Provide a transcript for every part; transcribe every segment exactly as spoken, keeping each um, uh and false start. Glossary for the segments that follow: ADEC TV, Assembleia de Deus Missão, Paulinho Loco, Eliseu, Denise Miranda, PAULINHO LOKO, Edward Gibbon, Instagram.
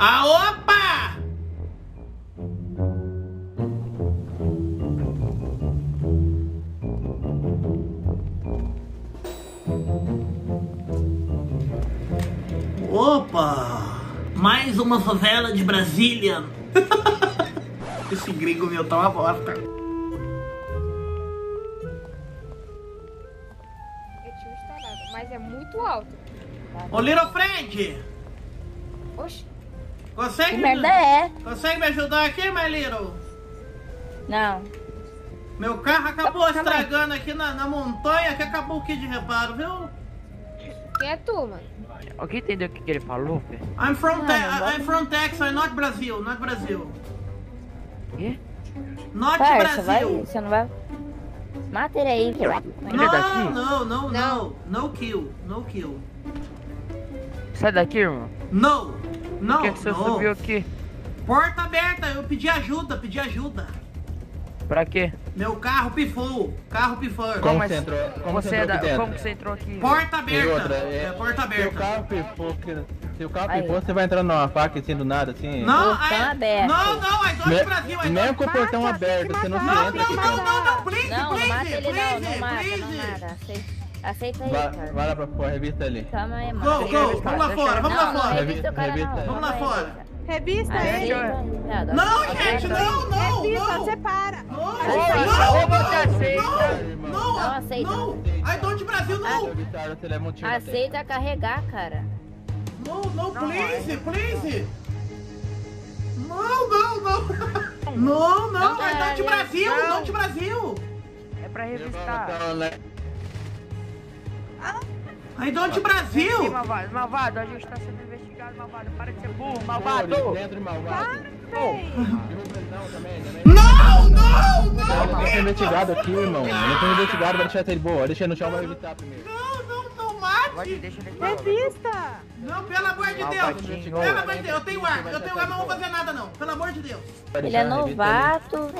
Ah, opa! Opa! Mais uma favela de Brasília. Esse gringo meu tá uma bosta. Eu tinha estourado, mas é muito alto. Ô, Little Friend! Oxi. Consegue me... merda é. Consegue me ajudar aqui, my Little? Não. Meu carro acabou Opa, estragando aqui na, na montanha, que acabou o kit de reparo, viu? Quem é tu, mano? Alguém entendeu o que, que ele falou, Fê? I'm from, te ah, I'm from Texas, not Brasil, not Brasil. Quê? Not Pai, Brasil. Você, vai, você não vai... Mata ele aí. Não, não, não, não. No kill, no kill. Sai daqui, irmão. Não, não, Por que, que você não. subiu aqui? Porta aberta, eu pedi ajuda, pedi ajuda. Pra quê? Meu carro pifou, carro pifou. Como você entrou, como você, entrou da, como você entrou aqui? Porta aberta, outra, é, é porta aberta. Seu carro pifou, se o carro pifou, você vai entrar numa faca assim do nada, assim? Não, aí, não, não, é só do Brasil. É mesmo com o portão aberto, você não se entra aqui. Não, não, não, não, please, não, please, não, please, não, please, não, please. Não, não mata, please. Aceita aí, vai, cara. Vai lá pra fora, revista ali. Toma aí, mano. Go, go, vamos lá fora, vamos lá fora. Revista o cara não. Vamos lá fora. Revista ele. Não, gente, não, não, não. Você para. Não, não, não. Não, aceita. Não, aí do Brasil, não. Aceita carregar, cara. Não, não, please, please. Não, não, não. Não, não, aí do Brasil, não do Brasil. É pra revistar. Aí do onde Brasil? Sim, malvado, malvado, a gente tá sendo investigado, malvado. Para de ser burro, malvado. Não, dentro, malvado. Não, não, não. Eu tô sendo investigado aqui, irmão. Eu tô investigado, vai deixar ele boa. Deixa ele no chão, vai evitar primeiro. Não, não, não mate. Revista. Não, pelo amor de Deus. Pelo amor de Deus, eu tenho arma. Eu tenho arma, não vou fazer nada, não. Pelo amor de Deus. Ele é novato.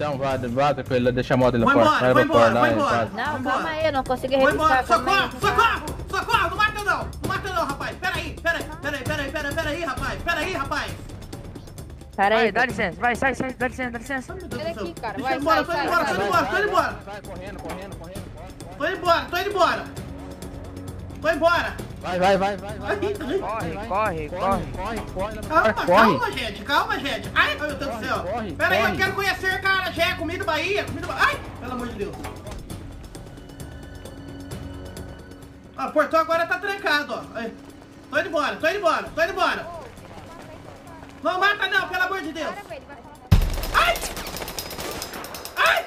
Então, vai, vai com ele, deixa a moto ele lá fora. Vai embora, vai embora. Não, calma aí, eu não consegui revistar. Socorro, socorro, socorro, não mata não, não mata não, rapaz. Peraí, peraí, peraí, peraí, peraí, peraí, rapaz, peraí, rapaz. Peraí, dá licença, vai, sai, sai, dá licença, dá licença. Pera aqui, cara, vai, vai, vai. Tô indo embora, tô indo embora, tô indo embora. Vai, correndo, correndo, correndo. Tô indo embora, tô indo embora. Tô embora. Vai, vai, vai, vai, vai. Corre, corre, corre, corre, corre. Calma, calma, gente, calma, gente. Ai, meu Deus do céu. Pera aí, eu quero conhecer, cara, já é comida Bahia, comida Bahia. Ai, pelo amor de Deus. Ó, o portão agora tá trancado, ó. Ai. Tô indo embora, tô indo embora, tô indo embora. Não mata não, pelo amor de Deus. Ai! Ai!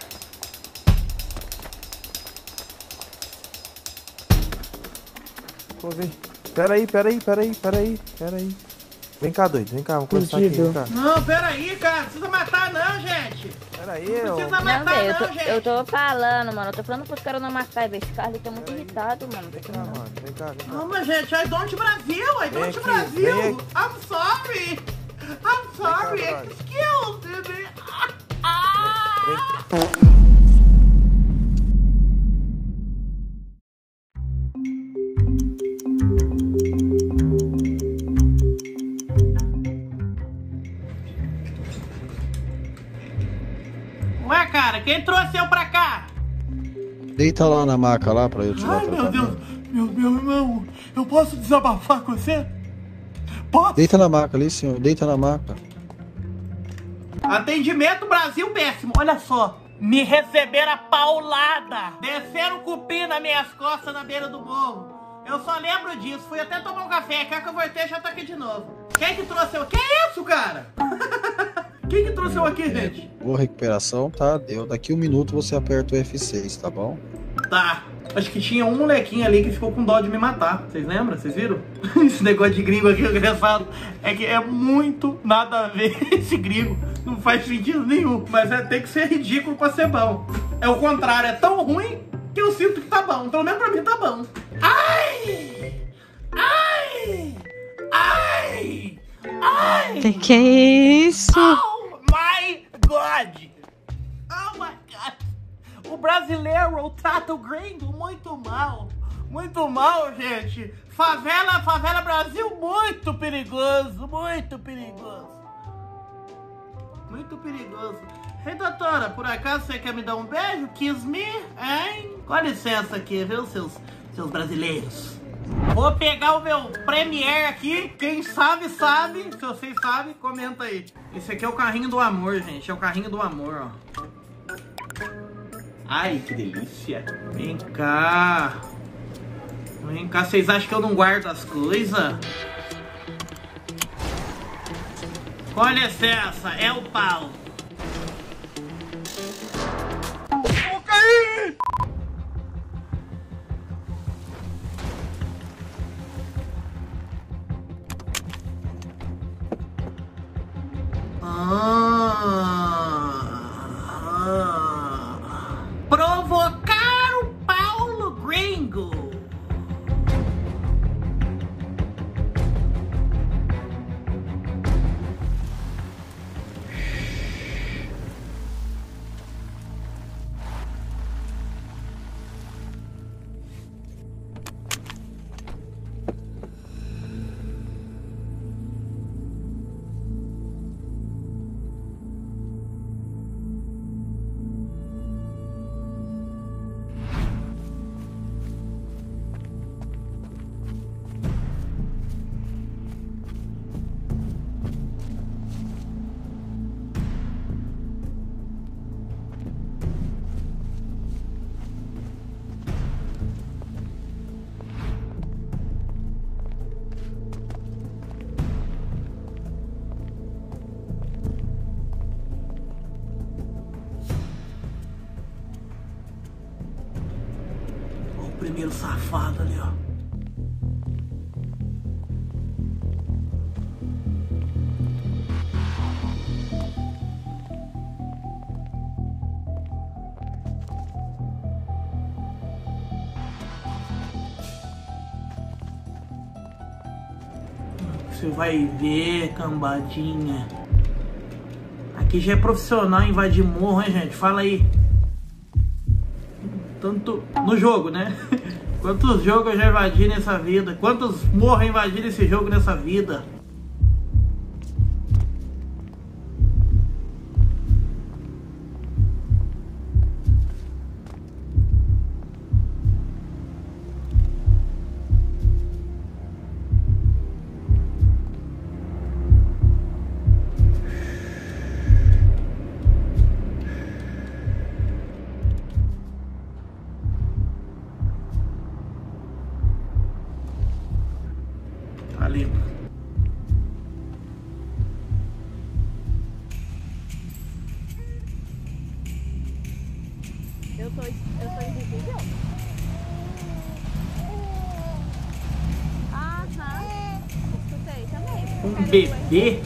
Peraí, peraí, peraí, peraí, peraí. Vem cá, doido, vem cá, vamos conversar aqui, vem cá. Não, peraí, cara, não precisa matar não, gente. Peraí, eu... Não precisa matar não, eu tô, não, gente. Eu tô falando, mano, eu tô falando pros caras não matar, velho. Esse Carlos tá muito irritado, mano. Vem cá, mano, vem cá, vem cá. Não, mas gente, I don't Brasil, I don't Brasil. I'm sorry, I'm sorry, excuse me. Ah! Quem trouxe eu pra cá? Deita lá na maca lá pra eu te dar. Ai, meu Deus, meu, meu irmão, eu posso desabafar com você? Posso? Deita na maca ali, senhor, deita na maca. Atendimento Brasil péssimo, olha só. Me receberam a paulada, desceram o cupim nas minhas costas na beira do morro. Eu só lembro disso, fui até tomar um café, cá que eu voltei já tá aqui de novo. Quem que trouxe eu? Que isso, cara? Quem que trouxe eu aqui, gente? Boa recuperação, tá? Deu. Daqui um minuto você aperta o F seis, tá bom? Tá. Acho que tinha um molequinho ali que ficou com dó de me matar. Vocês lembram? Vocês viram? Esse negócio de gringo aqui, engraçado. É que é muito nada a ver esse gringo. Não faz sentido nenhum. Mas é ter que ser ridículo pra ser bom. É o contrário. É tão ruim que eu sinto que tá bom. Pelo menos pra mim tá bom. Ai! Ai! Ai! Ai! Que que é isso? Au! My God! Oh my God! O brasileiro trata o gringo muito mal. Muito mal, gente. Favela, favela Brasil, muito perigoso, muito perigoso. Muito perigoso. Ei, doutora, por acaso você quer me dar um beijo? Kiss me, hein? Com licença aqui, viu, seus, seus brasileiros. Vou pegar o meu Premier aqui. Quem sabe, sabe. Se vocês sabem, comenta aí. Esse aqui é o carrinho do amor, gente. É o carrinho do amor, ó. Ai, que delícia. Vem cá. Vem cá, vocês acham que eu não guardo as coisas? Com licença, é o pau. Vou cair! Ah, ah. Provocar o Paulo Gringo. Primeiro safado ali, ó. Você vai ver, cambadinha. Aqui já é profissional invadir morro, hein, gente? Fala aí. Tanto no jogo, né? Quantos jogos eu já invadi nessa vida? Quantos morros eu invadi nesse jogo nessa vida? Eu tô, eu tô invisível? Ah, tá. Escutei também. Um bebê?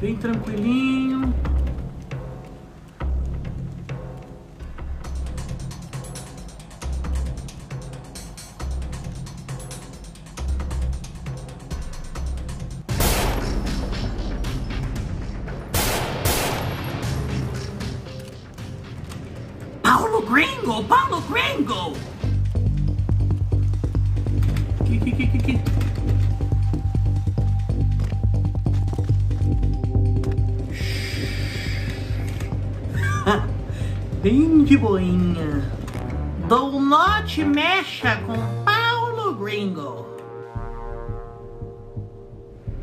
Bem tranquilinho. Paulo Gringo, Paulo Gringo. Que que que que que bem de boinha. Do not mexa com Paulo Gringo.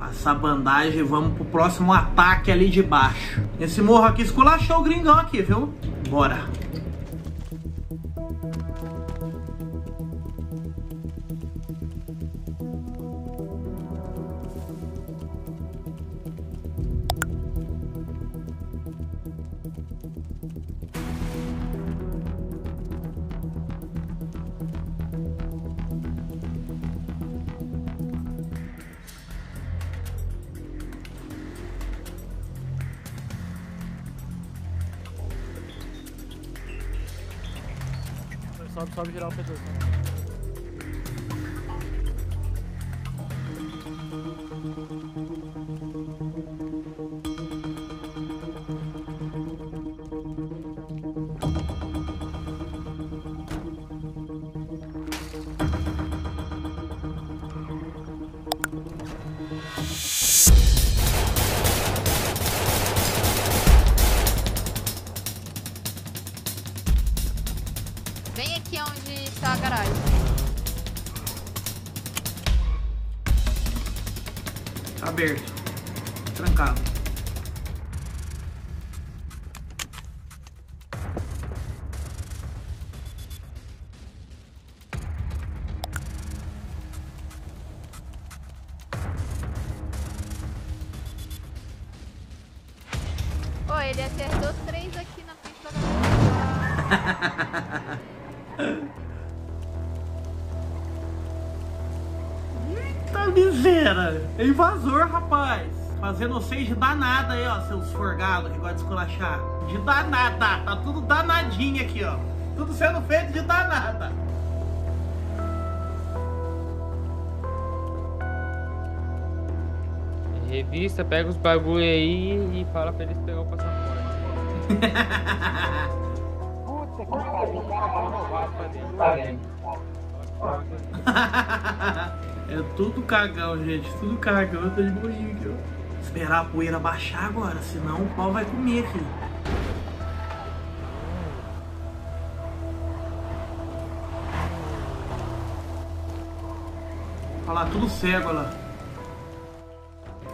essa bandagem e vamos pro próximo ataque ali de baixo. Esse morro aqui esculachou o gringão aqui, viu? Bora. Sobe, sobe, girar o P dois. Vem aqui onde está a garagem. Tá aberto. Trancado. Pô, ele acertou três aqui na frente da garagem. Eita miséria! É invasor, rapaz! Fazendo vocês de danada aí, ó, seus forgados que gostam de esculachar. De danada! Tá tudo danadinho aqui, ó. Tudo sendo feito de danada. Revista, pega os bagulho aí e fala pra eles pegar o passaporte. Puta que pariu, o cara vai inovar pra dentro lá dentro. É tudo cagão, gente, tudo cagão, eu tô de boinha aqui, ó. Esperar a poeira baixar agora, senão o pau vai comer aqui. Olha lá, tudo cego, olha lá.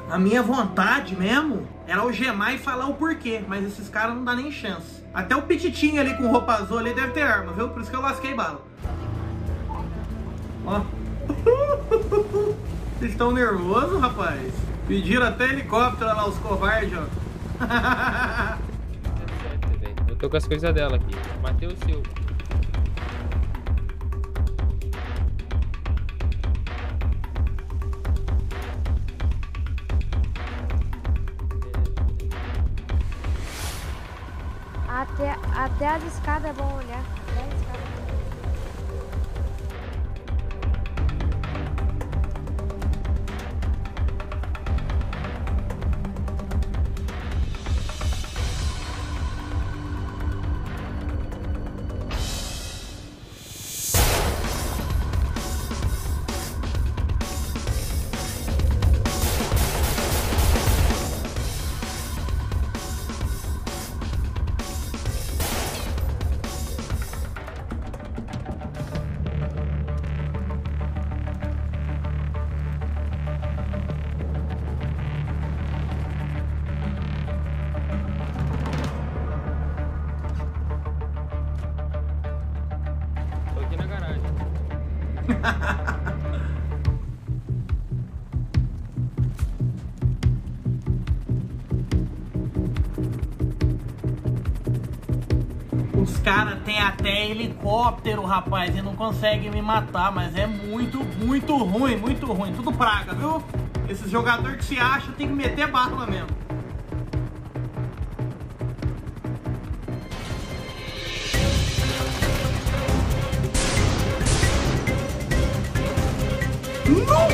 A minha vontade mesmo era algemar e falar o porquê, mas esses caras não dá nem chance. Até o pititinho ali com roupa azul ali deve ter arma, viu? Por isso que eu lasquei bala. Ó. Vocês estão nervosos, rapaz? Pediram até helicóptero lá, os covardes, ó. Eu tô com as coisas dela aqui. Matei o seu. Até, até as escadas é bom olhar. Até as Os caras têm até helicóptero, rapaz, e não conseguem me matar, mas é muito, muito ruim, muito ruim, tudo praga, viu? Esses jogadores que se acham tem que meter bala mesmo. Não!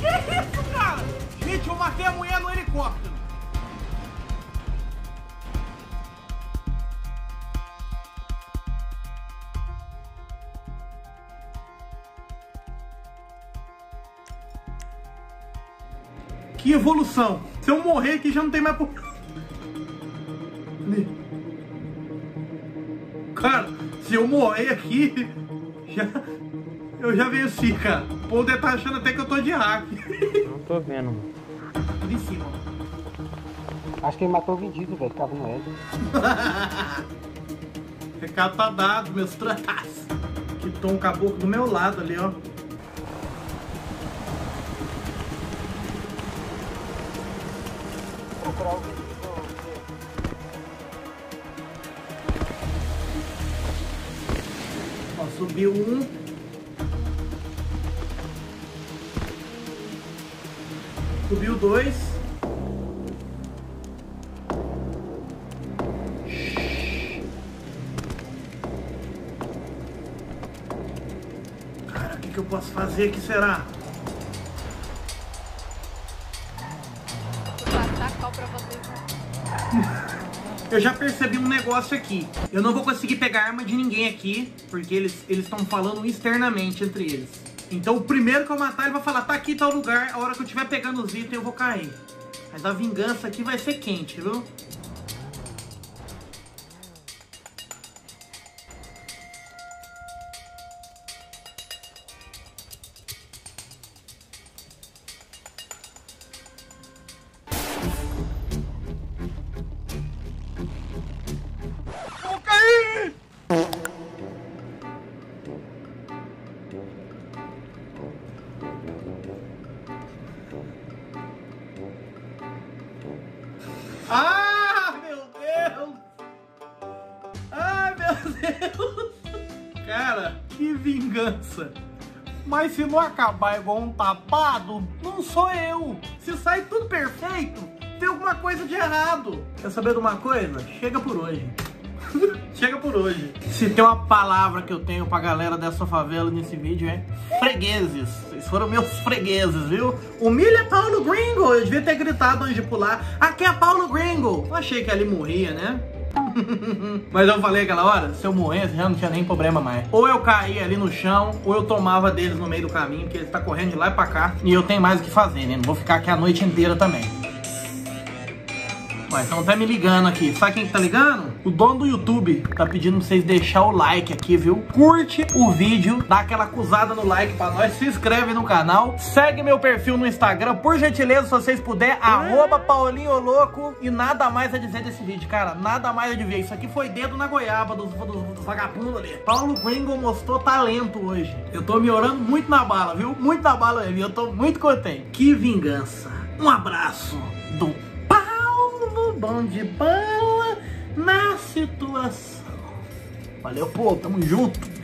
Que isso, cara? Gente, eu matei a mulher no helicóptero. Que evolução! Se eu morrer aqui já não tem mais por... Cara, se eu morrer aqui... Já... Eu já venci, cara. O povo deve tá achando até que eu tô de hack. Não tô vendo, mano. Por em cima. Acho que ele matou o vendido, velho. Tava no Ed. Recado tá dado, meus tratas. Que tom um caboclo do meu lado ali, ó. Procurar o vendido. Ó, subiu um. Subiu dois. Cara, o que, que eu posso fazer aqui, será? Vou passar qual pra vocês. Eu já percebi um negócio aqui. Eu não vou conseguir pegar arma de ninguém aqui, porque eles eles estão falando externamente entre eles. Então o primeiro que eu matar, ele vai falar, tá aqui, tal lugar, a hora que eu estiver pegando os itens eu vou cair. Mas a vingança aqui vai ser quente, viu? Ah, meu Deus! Ah, meu Deus! Cara, que vingança! Mas se não acabar igual um tapado, não sou eu! Se sai tudo perfeito, tem alguma coisa de errado! Quer saber de uma coisa? Chega por hoje! Chega por hoje! Se tem uma palavra que eu tenho pra galera dessa favela nesse vídeo é fregueses! Vocês foram meus fregueses, viu? Humilha Paulo Gringo! Eu devia ter gritado antes de pular. Aqui é Paulo Gringo! Eu achei que ali morria, né? Mas eu falei aquela hora, se eu morresse já não tinha nem problema mais. Ou eu caía ali no chão, ou eu tomava deles no meio do caminho, porque eles tá correndo de lá e pra cá. E eu tenho mais o que fazer, né? Não vou ficar aqui a noite inteira também. Ué, então tá me ligando aqui. Sabe quem que tá ligando? O dono do YouTube tá pedindo pra vocês deixar o like aqui, viu? Curte o vídeo, dá aquela acusada no like pra nós, se inscreve no canal, segue meu perfil no Instagram, por gentileza, se vocês puderem, arroba Paulinho Loco. E nada mais a dizer desse vídeo, cara, nada mais a dizer. Isso aqui foi dedo na goiaba dos, dos, dos vagabundos ali. Paulo Gringo mostrou talento hoje. Eu tô me orando muito na bala, viu? Muito na bala ali, eu tô muito contente. Que vingança. Um abraço do bom de bala na situação. Valeu, pô, tamo junto.